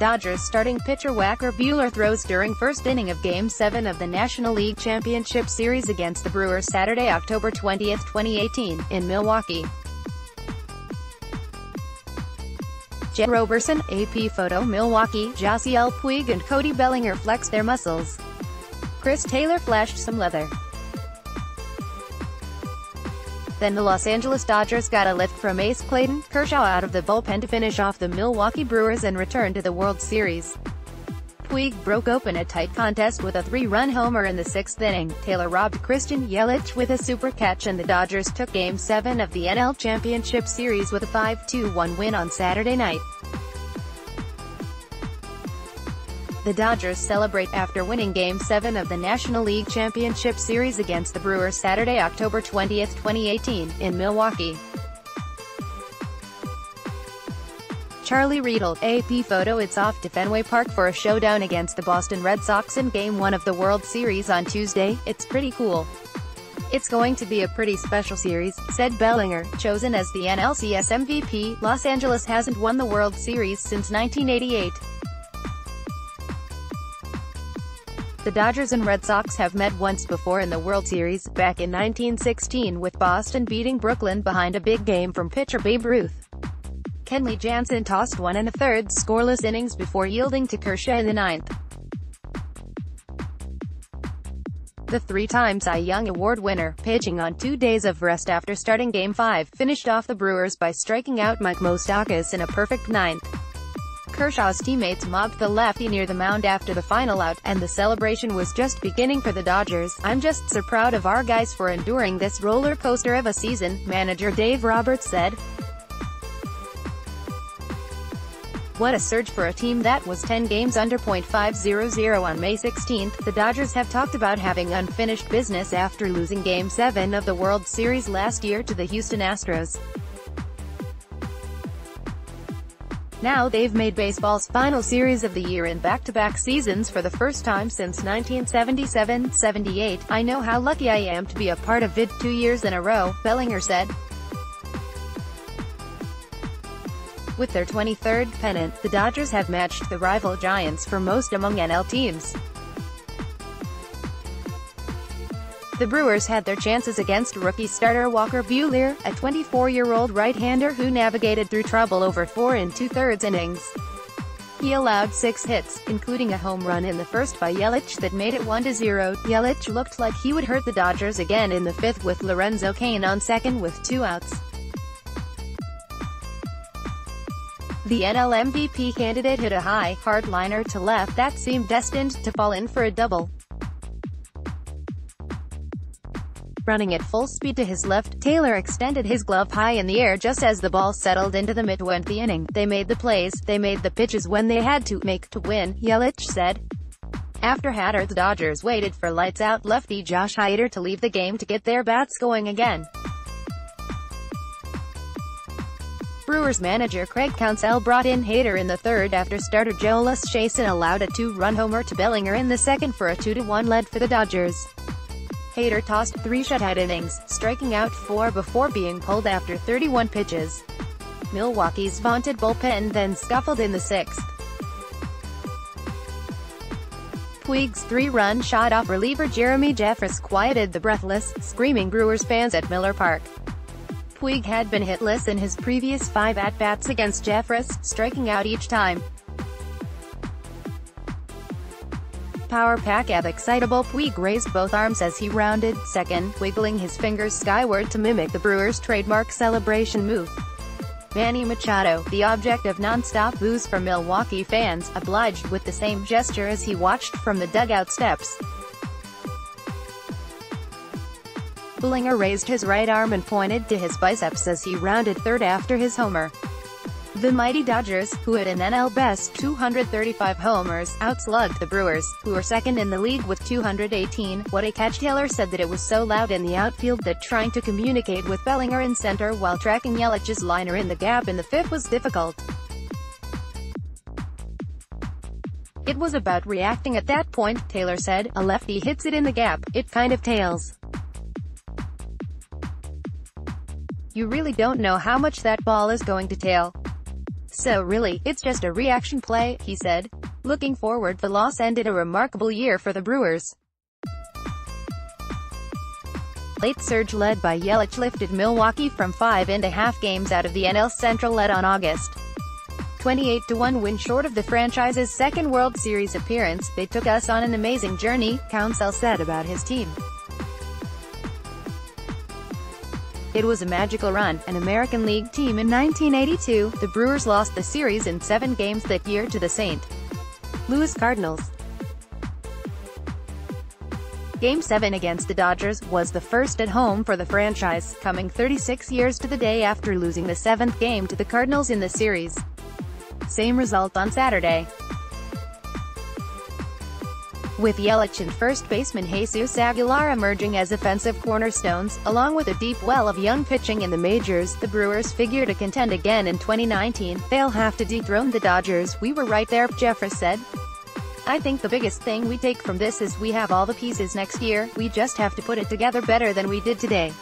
Dodgers starting pitcher Walker Buehler throws during first inning of Game 7 of the National League Championship Series against the Brewers Saturday, October 20, 2018, in Milwaukee. Jeff Roberson, AP Photo Milwaukee. Yasiel Puig and Cody Bellinger flex their muscles. Chris Taylor flashed some leather. Then the Los Angeles Dodgers got a lift from ace Clayton Kershaw out of the bullpen to finish off the Milwaukee Brewers and return to the World Series. Puig broke open a tight contest with a three-run homer in the sixth inning. Taylor robbed Christian Yelich with a super catch, and the Dodgers took Game 7 of the NL Championship Series with a 5-2-1 win on Saturday night. The Dodgers celebrate after winning Game 7 of the National League Championship Series against the Brewers Saturday, October 20, 2018, in Milwaukee. Charlie Riedel, AP Photo. It's off to Fenway Park for a showdown against the Boston Red Sox in Game 1 of the World Series on Tuesday. It's pretty cool. It's going to be a pretty special series, said Bellinger, chosen as the NLCS MVP. Los Angeles hasn't won the World Series since 1988. The Dodgers and Red Sox have met once before in the World Series, back in 1916, with Boston beating Brooklyn behind a big game from pitcher Babe Ruth. Kenley Jansen tossed 1 1/3 scoreless innings before yielding to Kershaw in the ninth. The three-time Cy Young Award winner, pitching on 2 days of rest after starting Game 5, finished off the Brewers by striking out Mike Moustakas in a perfect ninth. Kershaw's teammates mobbed the lefty near the mound after the final out, and the celebration was just beginning for the Dodgers. "I'm just so proud of our guys for enduring this roller coaster of a season," manager Dave Roberts said. What a surge for a team that was 10 games under .500 on May 16. The Dodgers have talked about having unfinished business after losing Game 7 of the World Series last year to the Houston Astros. Now they've made baseball's final series of the year in back-to-back seasons for the first time since 1977-78. "I know how lucky I am to be a part of it 2 years in a row," Bellinger said. With their 23rd pennant, the Dodgers have matched the rival Giants for most among NL teams. The Brewers had their chances against rookie starter Walker Buehler, a 24-year-old right-hander who navigated through trouble over 4 2/3 innings. He allowed 6 hits, including a home run in the first by Yelich that made it 1-0. Yelich looked like he would hurt the Dodgers again in the fifth with Lorenzo Kane on second with 2 outs. The NL MVP candidate hit a high, hard liner to left that seemed destined to fall in for a double. Running at full speed to his left, Taylor extended his glove high in the air just as the ball settled into the midway of the inning. "They made the plays, they made the pitches when they had to make to win," Yelich said. After Hader, the Dodgers waited for lights-out lefty Josh Hader to leave the game to get their bats going again. Brewers manager Craig Counsell brought in Hader in the third after starter Jolas Chasen allowed a 2-run homer to Bellinger in the second for a 2-1 lead for the Dodgers. Hader tossed 3 shutout innings, striking out 4 before being pulled after 31 pitches. Milwaukee's vaunted bullpen then scuffled in the sixth. Puig's 3-run shot off reliever Jeremy Jeffress quieted the breathless, screaming Brewers fans at Miller Park. Puig had been hitless in his previous 5 at-bats against Jeffress, striking out each time. Power pack of excitable Puig raised both arms as he rounded second, wiggling his fingers skyward to mimic the Brewers' trademark celebration move. Manny Machado, the object of non-stop boos from Milwaukee fans, obliged with the same gesture as he watched from the dugout steps. Bellinger raised his right arm and pointed to his biceps as he rounded third after his homer. The mighty Dodgers, who had an NL-best 235 homers, outslugged the Brewers, who are second in the league with 218. "What a catch." Taylor said that it was so loud in the outfield that trying to communicate with Bellinger in center while tracking Yelich's liner in the gap in the fifth was difficult. "It was about reacting at that point," Taylor said. "A lefty hits it in the gap, it kind of tails. You really don't know how much that ball is going to tail. So really, it's just a reaction play, he said. Looking forward, the loss ended a remarkable year for the Brewers. Late surge led by Yelich lifted Milwaukee from 5.5 games out of the NL Central lead on August 28-1 win short of the franchise's second World Series appearance. They took us on an amazing journey, Counsell said about his team. It was a magical run, an American League team in 1982, the Brewers lost the series in 7 games that year to the St. Louis Cardinals. Game 7 against the Dodgers was the first at home for the franchise, coming 36 years to the day after losing the 7th game to the Cardinals in the series. Same result on Saturday. With Yelich and first baseman Jesus Aguilar emerging as offensive cornerstones, along with a deep well of young pitching in the majors, the Brewers figure to contend again in 2019. They'll have to dethrone the Dodgers. We were right there, Jeffress said. I think the biggest thing we take from this is we have all the pieces next year, we just have to put it together better than we did today.